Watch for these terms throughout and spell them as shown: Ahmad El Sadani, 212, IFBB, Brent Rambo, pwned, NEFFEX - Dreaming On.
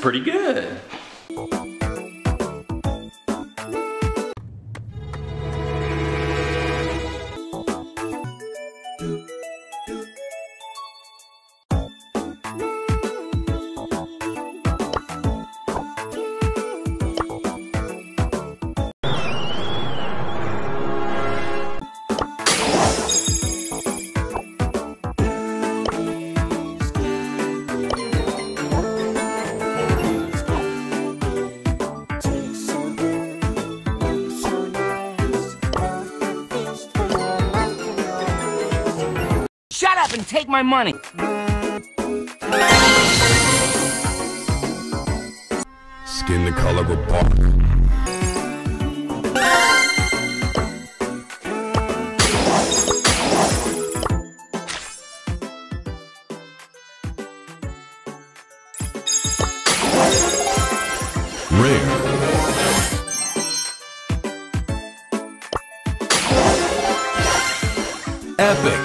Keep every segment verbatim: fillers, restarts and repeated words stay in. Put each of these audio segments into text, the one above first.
pretty good. Shut up and take my money! Skin the color of bark. Rare. Epic.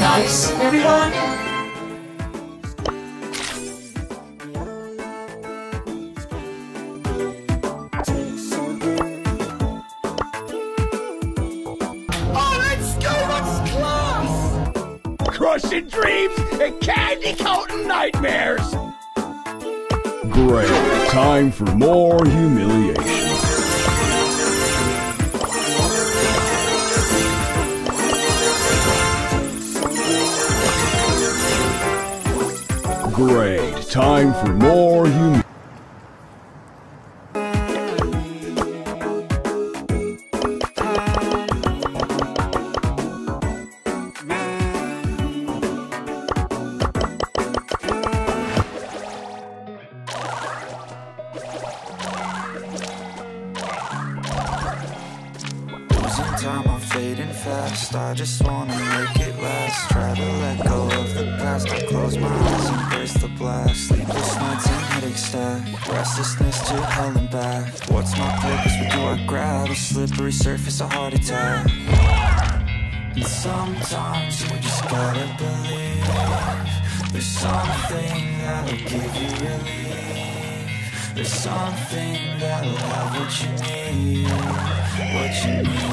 Nice, everyone. Oh, let's go! That's class! Crushing dreams and candy-coating nightmares! Great. Time for more humiliation. Great. Time for more humor. Losing time, I'm fading fast. I just wanna make it last. Try to let go of the past. I close my eyes, embrace the blast. Sleepless nights and headache stack. Restlessness to hell and back. What's my purpose? What do I grab? A slippery surface, a heart attack. And sometimes you just gotta believe. There's something that'll give you relief. There's something that'll have what you need. What you need.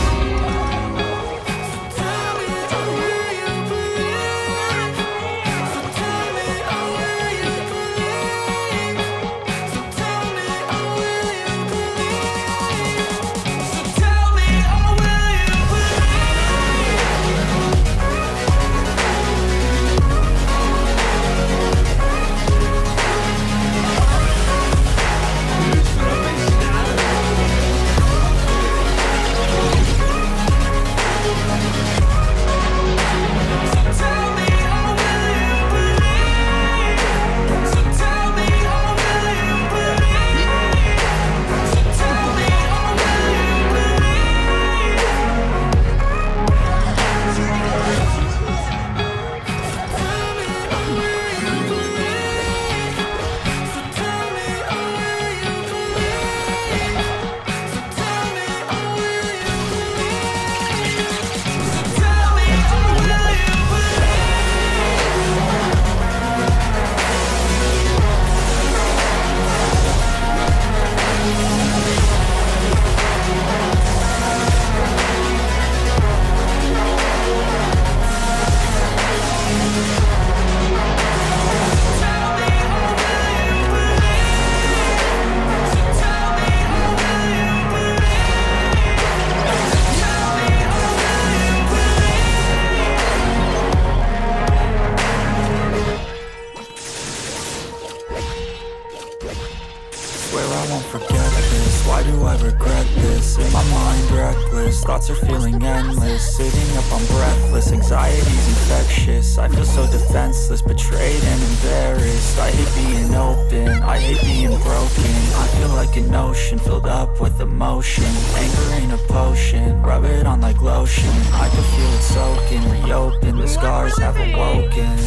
restless, my mind reckless, thoughts are feeling endless. Sitting up, I'm breathless, anxiety's infectious. I feel so defenseless, betrayed and embarrassed. I hate being open, I hate being broken. I feel like an ocean, filled up with emotion. Anger ain't a potion, rub it on like lotion. I can feel it soaking, reopen, the scars have awoken.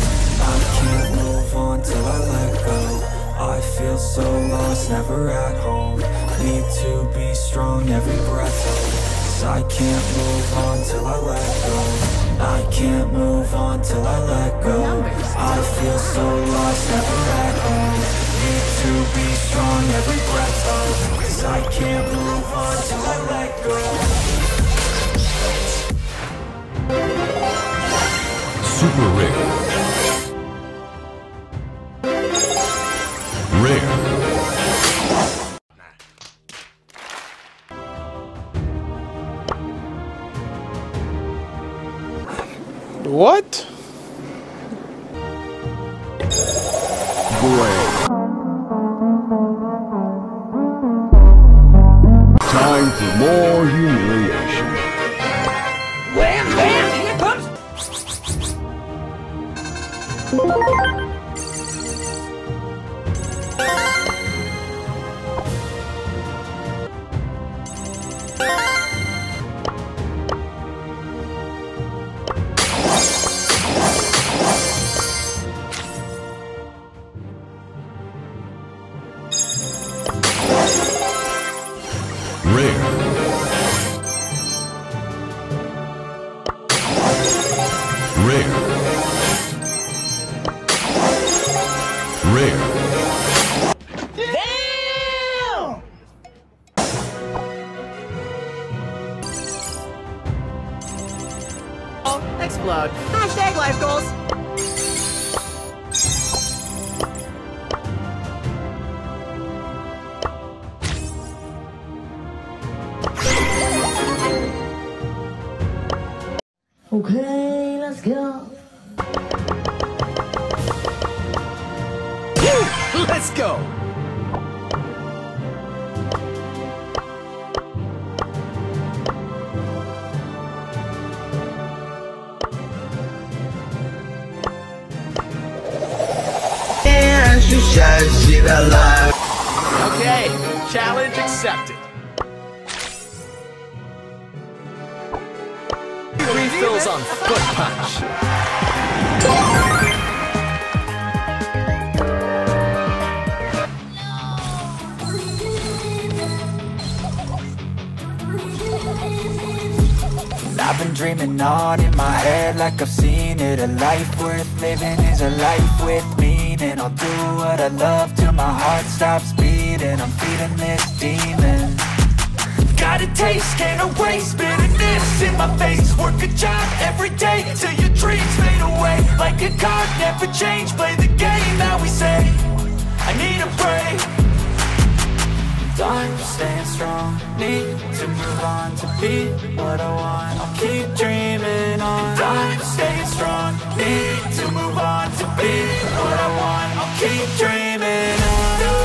I can't move on till I let go. I feel so lost, never at home. Need to be strong, every breath holds. I can't move on till I let go. I can't move on till I let go. I feel so lost, never at home. Need to be strong, every breath holds. 'Cause I can't move on till I let go. Super rare. Rare. What? Brave. Time for more humiliation. Wham, bam, here comes. Explode. Hashtag life goals. Okay, let's go. Let's go. Okay, challenge accepted. Refills on foot punch. I've been dreaming on in my head like I've seen it. A life worth living is a life with me. And I'll do what I love till my heart stops beating. I'm feeding this demon. Got a taste, can't erase bitterness in my face. Work a job every day till your dreams fade away. Like a card, never change, play the game. Now we say, I need a break. Time for staying strong, need to move on to be what I want. I'll keep dreaming on. Time for staying strong, need to move on to be what I want. I'll keep dreaming on.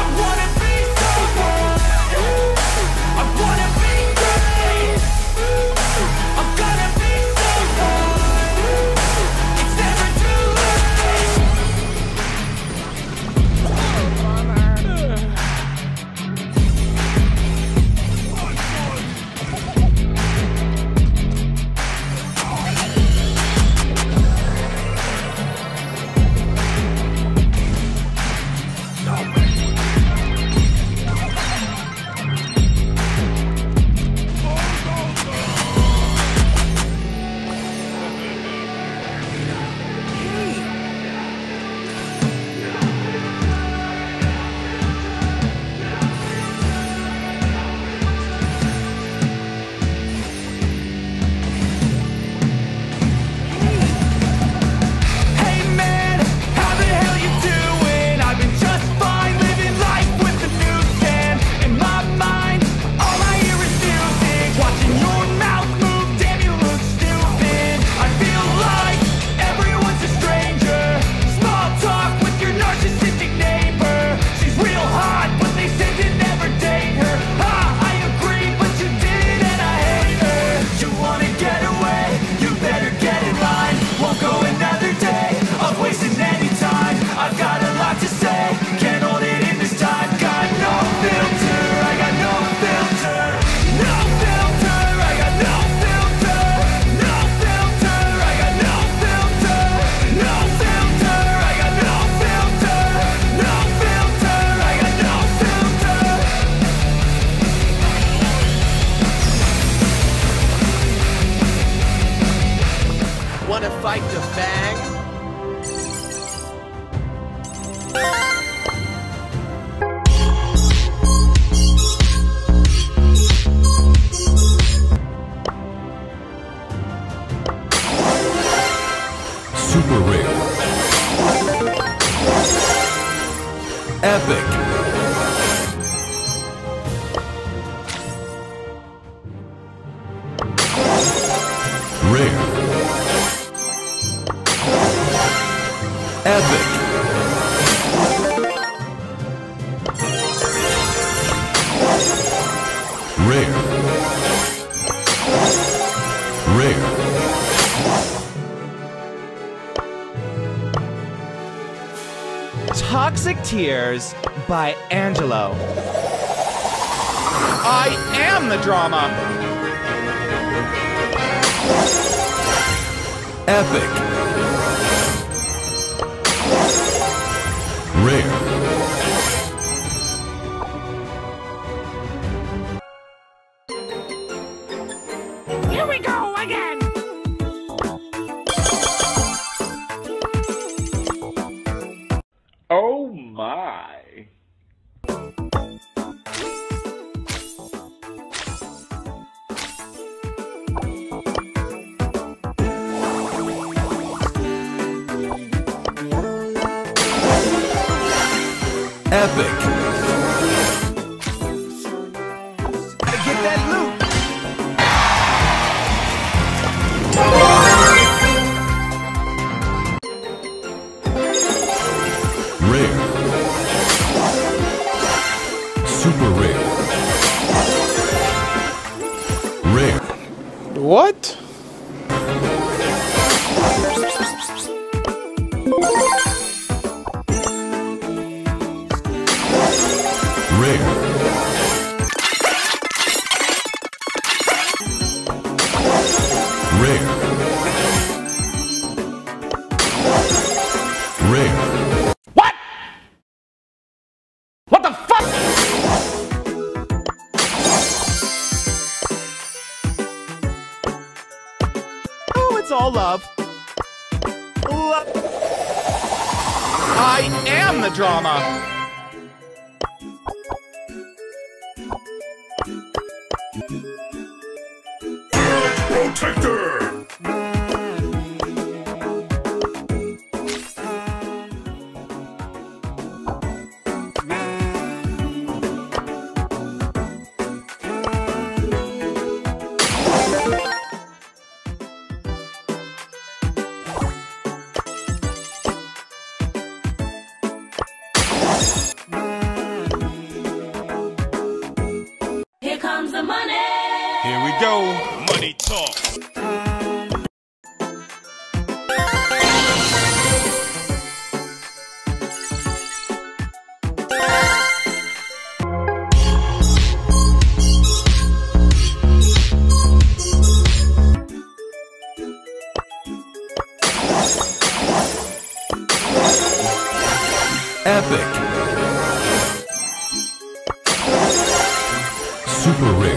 I wanna be someone. Rare. Rare. Toxic Tears by Angelo. I am the drama. Epic. Rare. Here we go again. Oh my. Epic. Gotta get that loot. Rare. Super rare. Rare. What? Rare. What? What the fuck? Oh, it's all love. Love. I am the drama. Protector. The money. Here we go. Money talk. Epic. Super rare.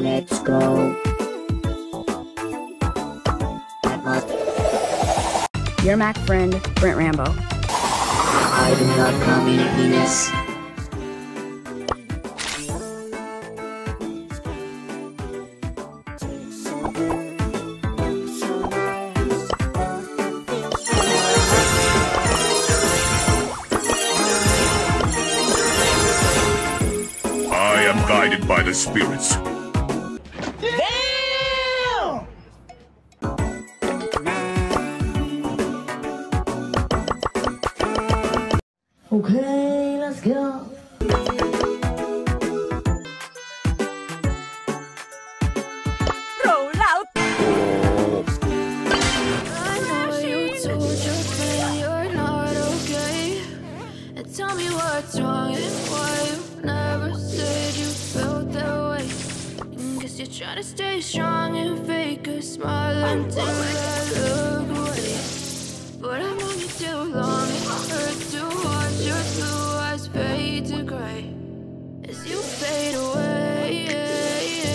Let's go. Your Mac friend, Brent Rambo. I do not come in penis. Guided by the spirits. Damn! Okay, let's go. Roll out. I know you too, just say you're not okay. And tell me what's wrong and why you never said you felt that way. And guess you're trying to stay strong and fake a smile until I look away. But I've known you too long, it hurts to watch your blue eyes fade to gray as you fade away, as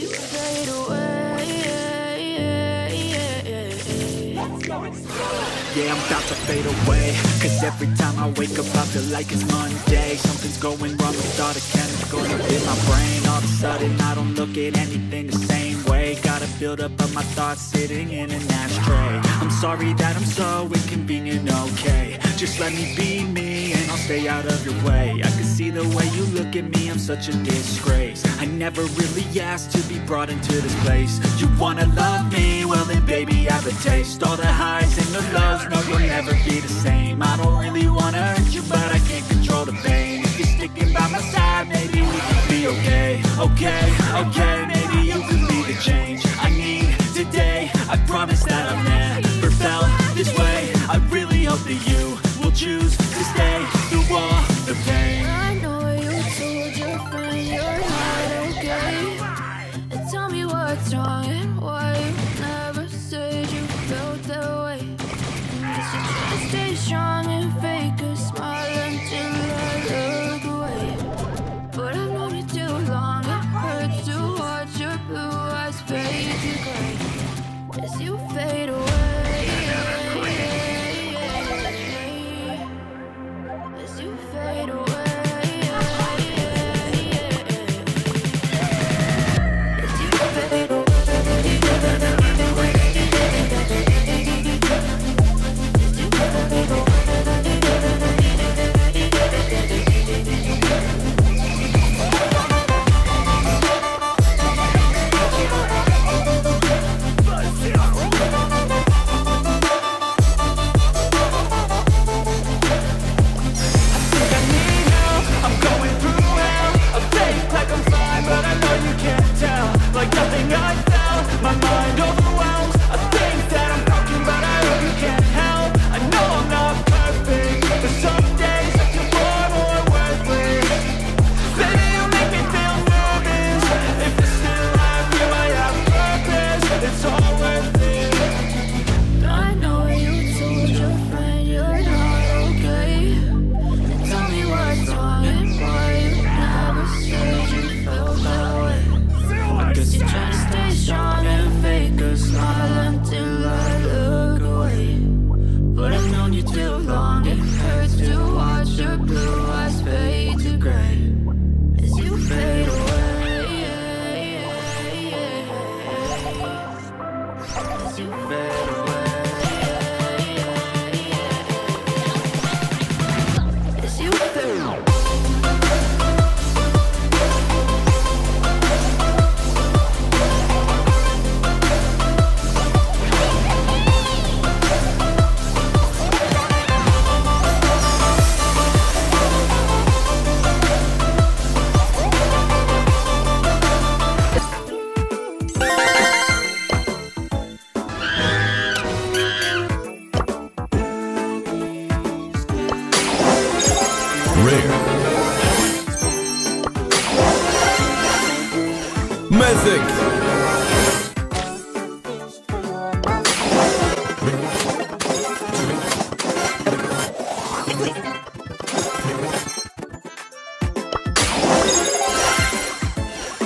you fade away. Let's go, let's go. Yeah, I'm about to fade away. Cause every time I wake up I feel like it's Monday. Something's going wrong with all the chemicals up in my brain. All of a sudden I don't look at anything the same way. Gotta build up of my thoughts sitting in an ashtray. I'm sorry that I'm so inconvenient, okay. Just let me be me and I'll stay out of your way. I can see the way you look at me, I'm such a disgrace. I never really asked to be brought into this place. You wanna love me? me, well then baby I've a taste. All the highs and the lows, no you'll never be the same. I don't really wanna hurt you, but I can't control the pain. If you're sticking by my side, maybe we could be okay. Okay, okay, maybe you could be the change I need today. I promise that I've never felt this way. I really hope that you will choose to stay through all the pain. I know you told your friend you're not okay, and tell me what's wrong and why you never said you felt that way. Guess you try to stay strong and fake a smile until I look away. But I've known you too long, it hurts to watch your blue eyes fade to gray as you fade away.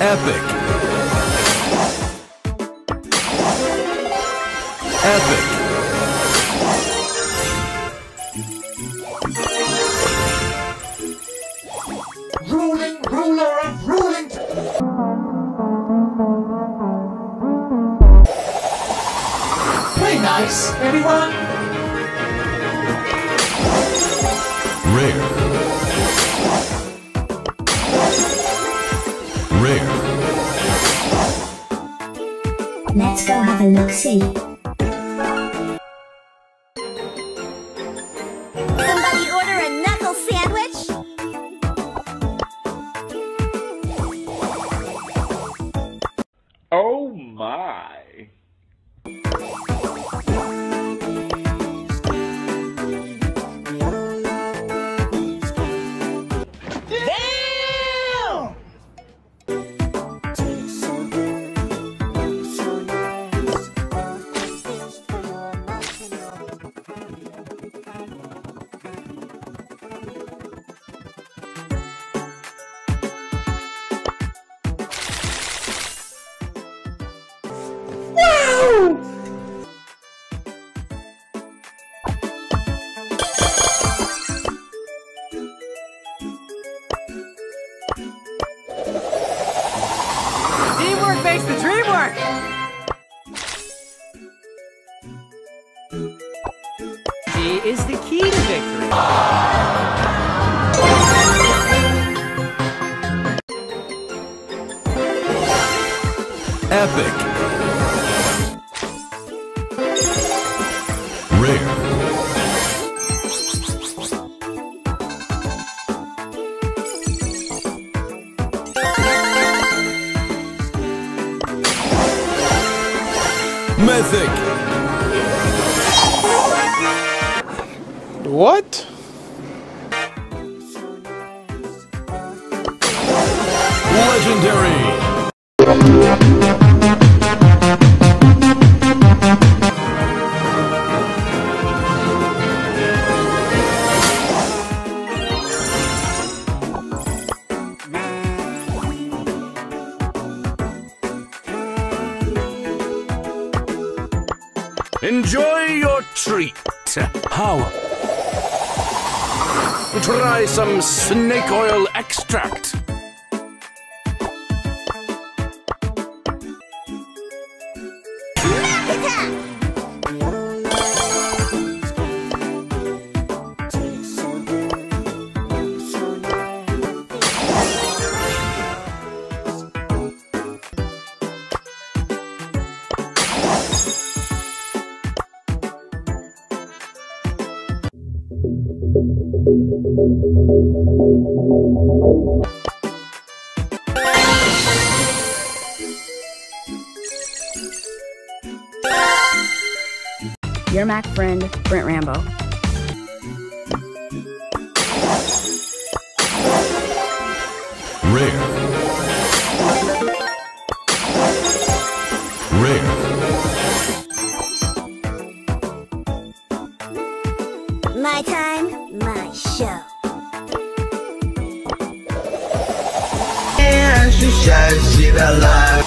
Epic. Epic. Ruling, ruler of ruling. Play nice, everyone. Rare. Let's go have a look-see. Somebody order a knuckle sandwich? Oh my! Is the key to victory. Epic. Mythic. What? Legendary. Enjoy your treat. How? Try some snake oil extract. Your Mac friend, Brent Rambo. Rare. Rare. My time, my show. And she says she's alive.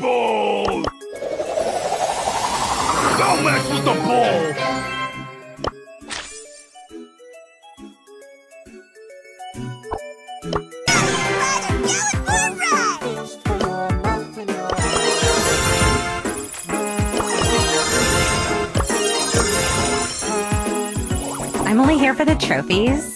Ball. Don't mess with the ball. I'm only here for the trophies.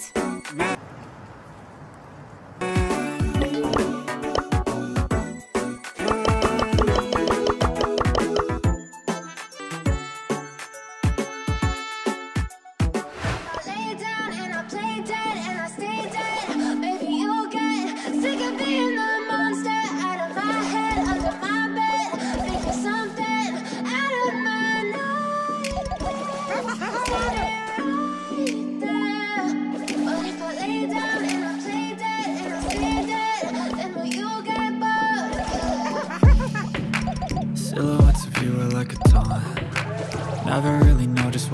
Never really know just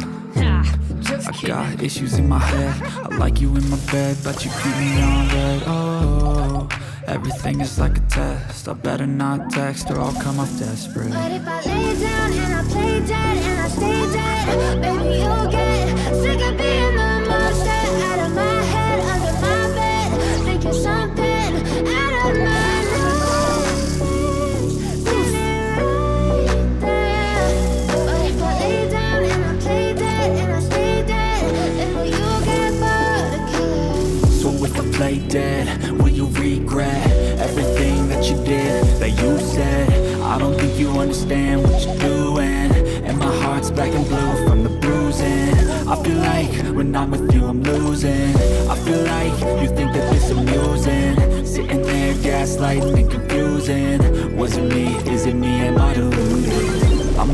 I got issues in my head. I like you in my bed, but you keep me on red. Oh, everything is like a test. I better not text or I'll come off desperate. But if I lay down and I play dead and I stay dead, baby, you'll get sick of being the monster. Out of my head, under my bed, thinking something out of my mind. Leave me right there. But if I lay down and I play dead and I stay dead, if I play dead, will you regret everything that you did, that you said? I don't think you understand what you're doing, and my heart's black and blue from the bruising. I feel like when I'm with you I'm losing. I feel like you think that this is amusing, sitting there gaslighting and confusing. Was it me, is it me, am I deluded? I'm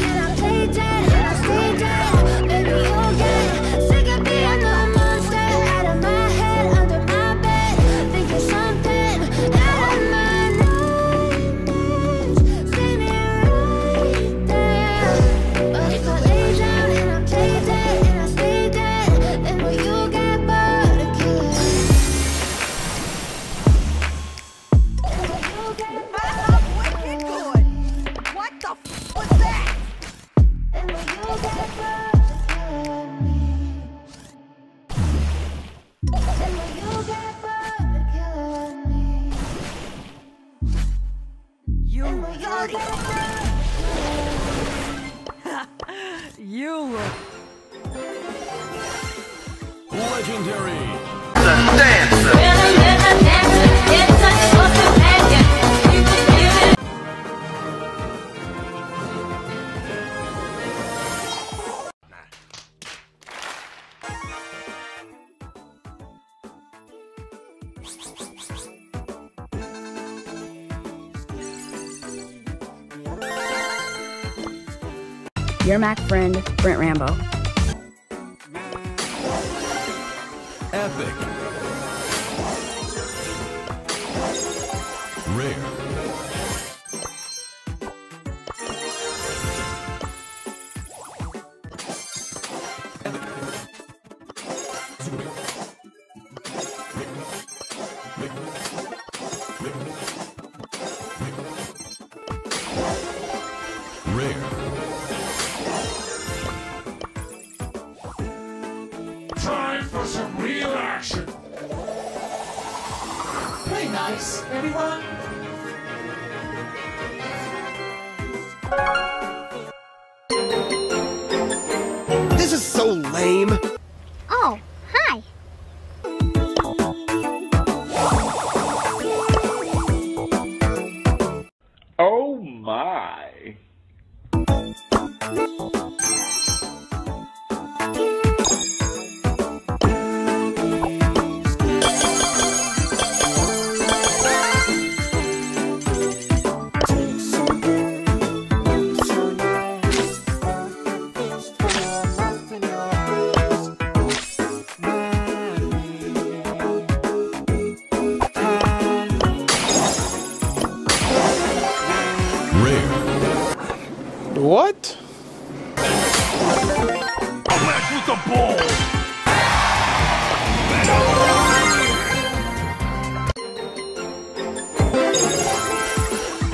and I play dead and I stay dead, baby you'll get sick of being the monster out of my head, under my bed, thinking something out of my nightmares. See me right there. But if I lay down and I play dead and I stay dead, then will you get bored again? You dirty. You legendary. The dancer. Your Mac friend, Brent Rambo. Epic. Rare. Rare. Time for some real action. Play nice, everyone. This is so lame. Oh, hi. Oh my. What? A match with the ball!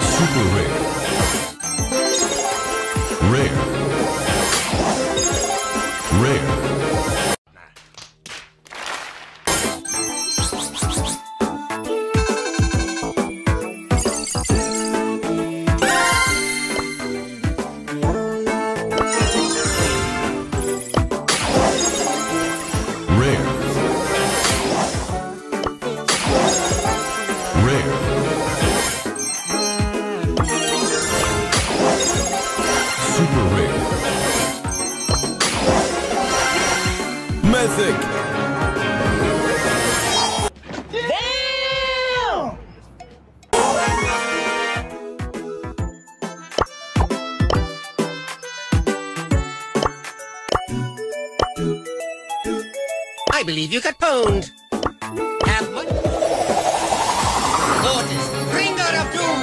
Super rare. Rare. Rare. Mythic. Damn! I believe you got pwned. Have one. Orders. Bring out of doom.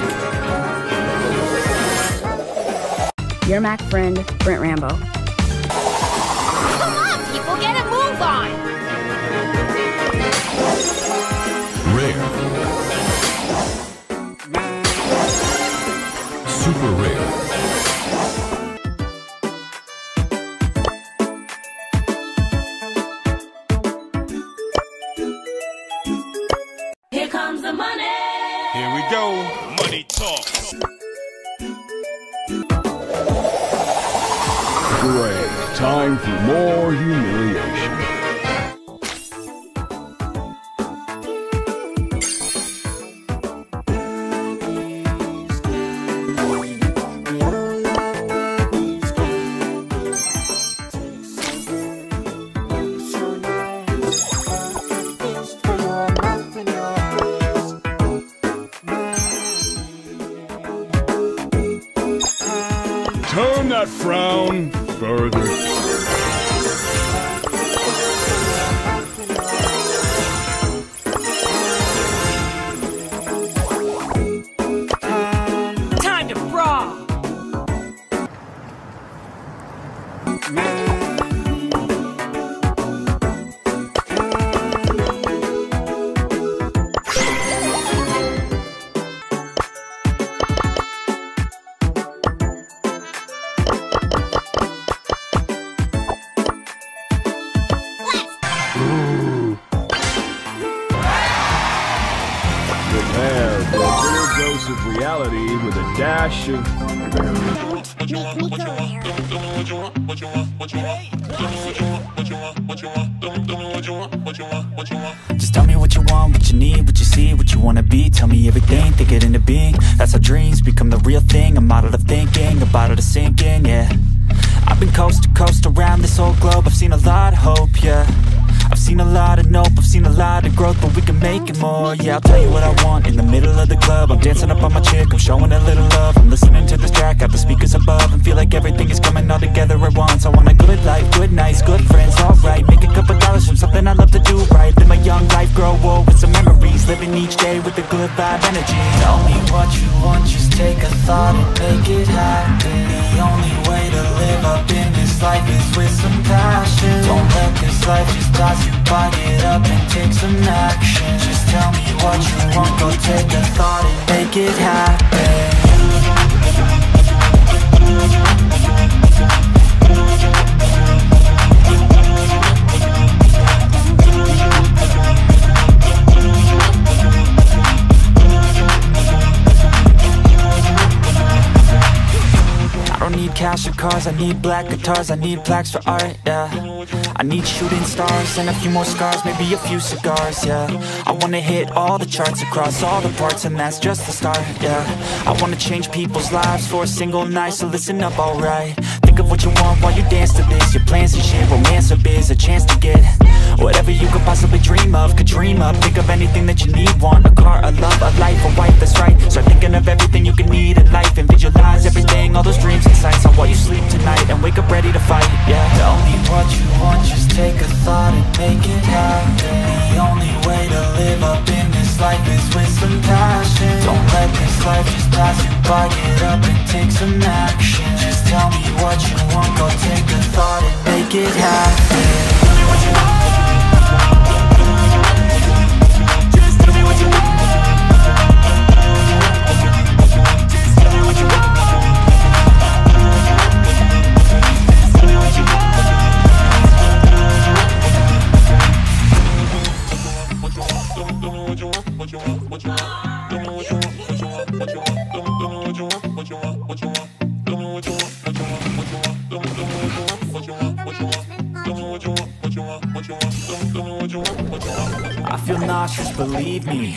music. Your Mac friend, Brent Rambo. Come on, people, get a move on! Rare. Super rare. Time for more humiliation. Turn that frown further. Of reality with a dash of just tell me what you want, what you need, what you see, what you want to be. Tell me everything, think it into being. That's how dreams become the real thing. I'm out of the thinking, about it to sink in, yeah. I've been coast to coast around this whole globe. I've seen a lot of hope, yeah. I've seen a lot of nope, I've seen a lot of growth, but we can make it more. Yeah, I'll tell you what I want in the middle of the club. I'm dancing up on my chick, I'm showing a little love. I'm listening to this track, got the speakers above, and feel like everything is coming all together at once. I want a good life, good nights, good friends, alright. Make a couple dollars from something I love to do right. Live my young life, grow old with some memories. Living each day with a good vibe energy. Tell me what you want, just take a thought and make it happen. The only way to live up in this life is with some passion. Don't let this life just die. You bite it up and take some action. Just tell me what you want, go take a thought and make it happen. I don't need cash or cars, I need black guitars, I need plaques for art, yeah. I need shooting stars and a few more scars, maybe a few cigars, yeah. I wanna hit all the charts across all the parts, and that's just the start, yeah. I wanna change people's lives for a single night, so listen up, alright. Think of what you want while you dance to this. Your plans and shit, romance or biz, a chance to get whatever you could possibly dream of, could dream up. Think of anything that you need, want a car, a love, a life, a wife, that's right. Start thinking of everything you can need in life, and visualize everything, all those dreams and sights. On while you sleep tonight and wake up ready to fight, yeah. Tell me what you want, just take a thought and make it happen. The only way to live up in this life is with some passion. Don't let this life just pass you by, get up and take some action. Just tell me what you want, go take a thought and make it happen. Tell me what you want. I feel nauseous, believe me.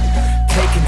Taking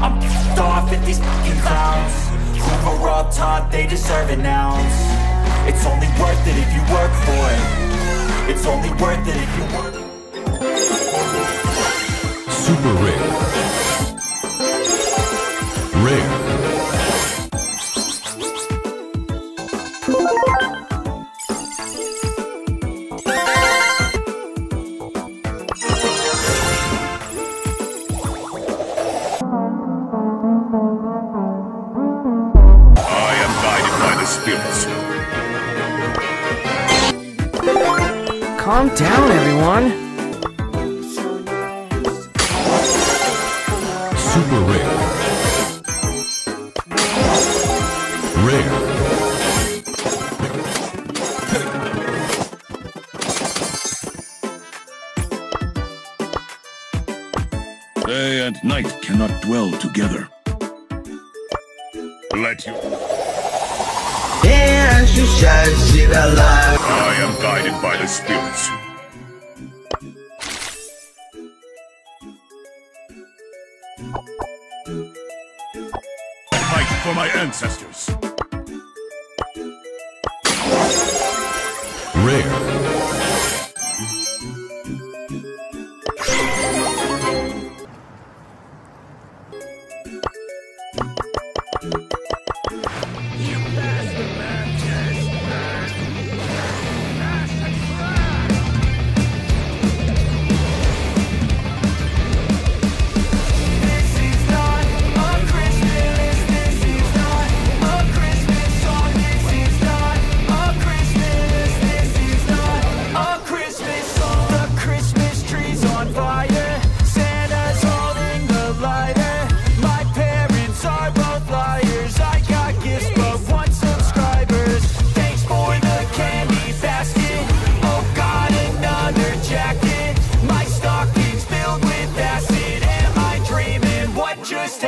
I'm pissed off at these f***ing clowns who were all taught they deserve an ounce. It's only worth it if you work for it. It's only worth it if you work. Super rare, rare, calm down, everyone. Super rare, rare, day and night cannot dwell together. Let you dance, you shall see the light. I am guided by the spirits. I fight for my ancestors. Rare,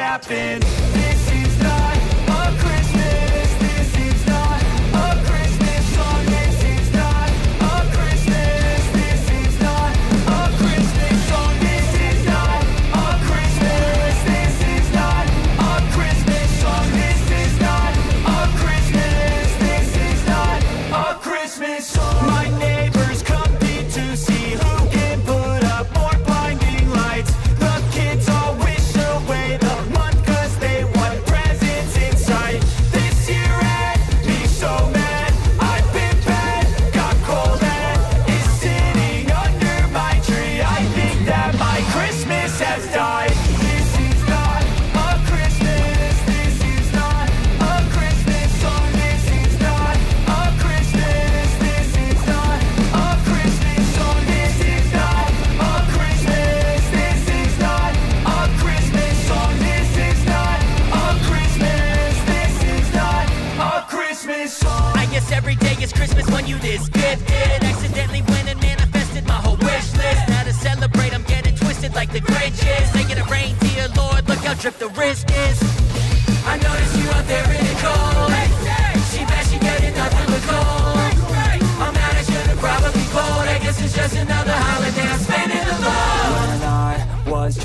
happened. This is not a Christmas. This is not a Christmas song. This is not a Christmas. This is not a Christmas song. This is not a Christmas. This is not a Christmas song. This is not a Christmas. This is not a Christmas song. My neighbors come to see who can put up more blinding lights. The kids all wish away the drip the wrist is. I notice you out there in the cold. She mad she getting nothing but cold. I'm mad I should've probably called. I guess it's just another holiday I'm spending alone. When I was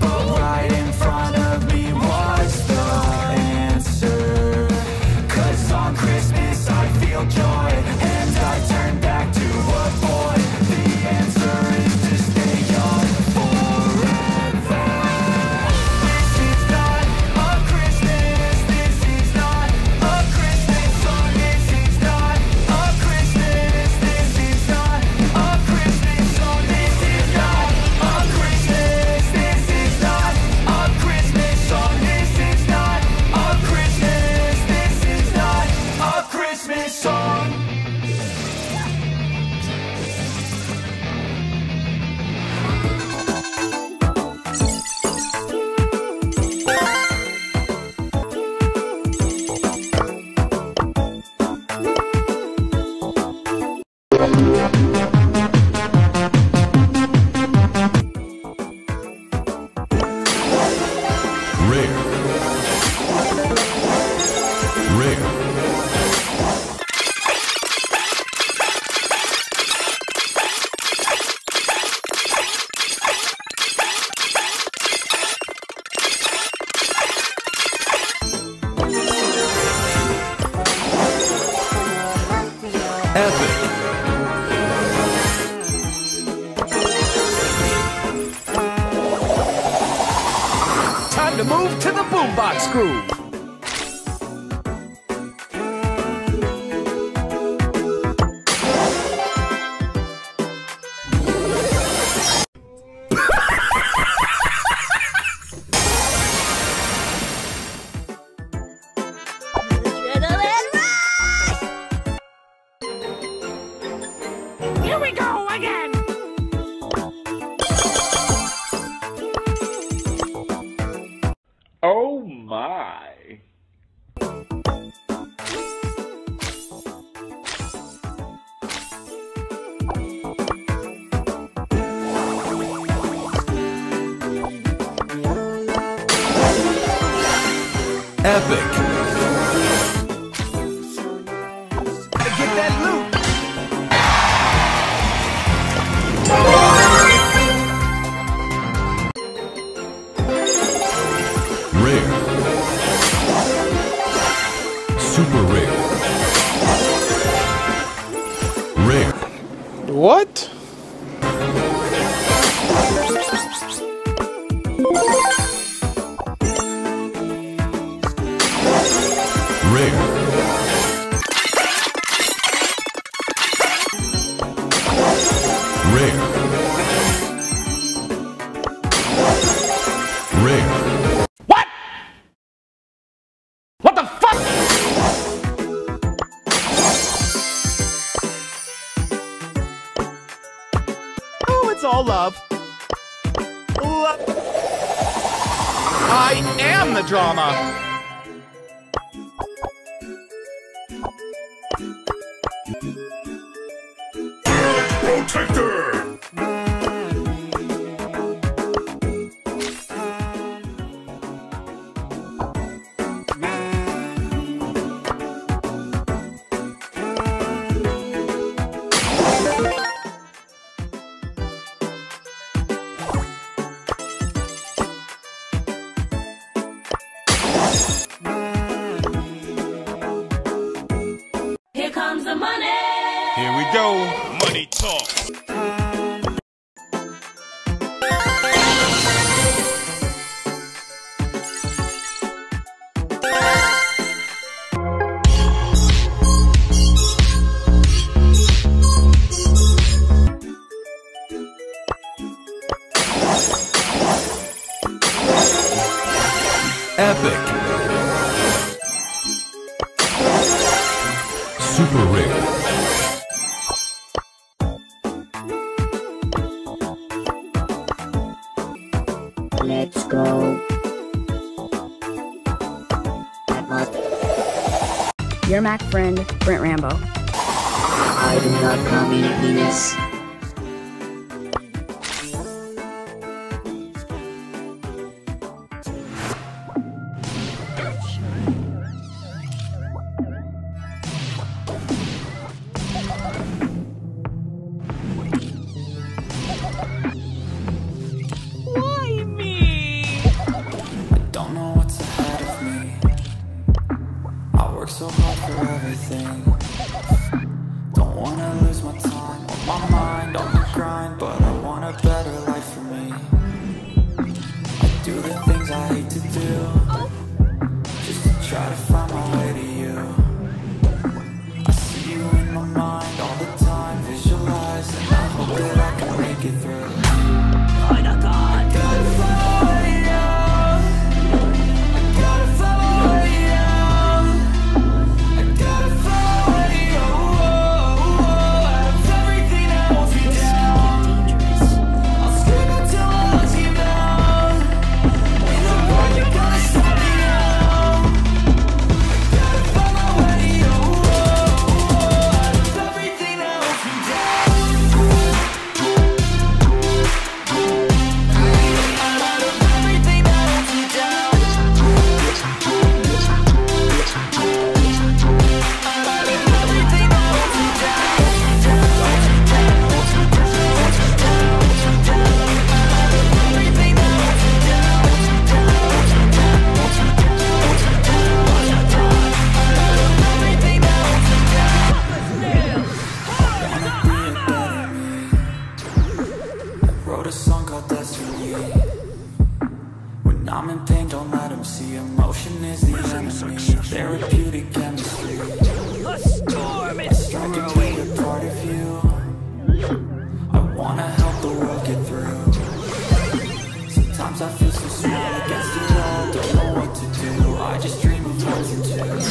but right in front of me was the answer. 'Cause on Christmas I feel joy, and I turn back to a boy. The answer is to stay young. This Time to move to the boombox groove. Oh my! Epic! Gotta get that loot! Super rare. Rare. What? Rare. Rare. Rare. What? What the fuck? It's all love. Love. I am the drama. Protector. The money. Here we go. Money talk. Epic. Super rare. Let's go. Your Mac friend, Brent Rambo. I do not come in a penis. So hard for everything. Don't wanna lose my time or my mind on the grind, but I want a better life for me. I do the things I hate to do, just to try to find my way to you. I see you in my mind all the time, visualize, and I hope that I can make it through. Oh my God, God. Dangerous. a song called destiny. When I'm in pain, don't let them see. Emotion is the enemy. Therapeutic chemistry. A storm is brewing. A part of you. I wanna help the world get through. Sometimes I feel so small against it all. Don't know what to do. I just dream of ones and twos.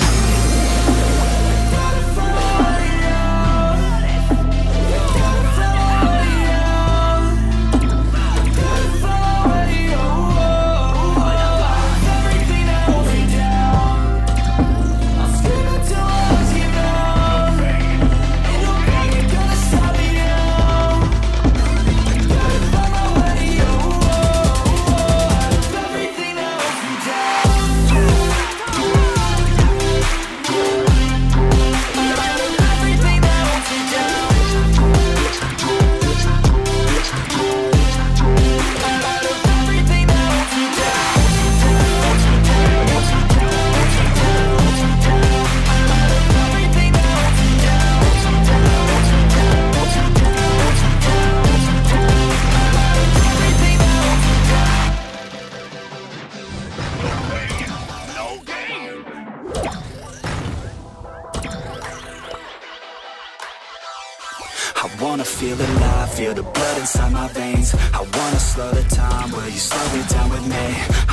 I wanna feel alive, feel the blood inside my veins. I wanna slow the time, will you slow me down with me?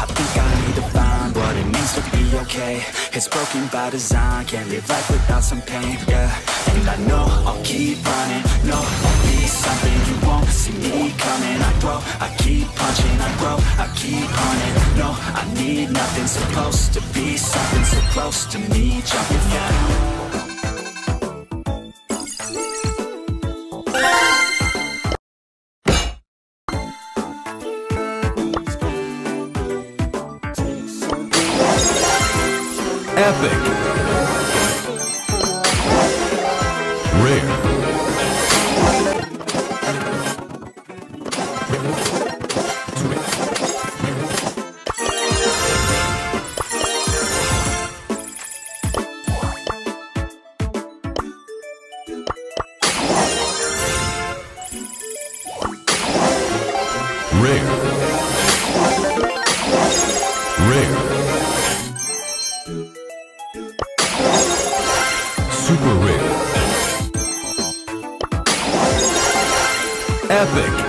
I think I need to find what it means to be okay. It's broken by design, can't live life without some pain, yeah. And I know I'll keep running, no, I'll be something you won't see me coming. I grow, I keep punching, I grow, I keep hunting. No, I need nothing, supposed to be something so close to me, jumping now. Epic. Rare. Rare. Rare. Super rare. Epic.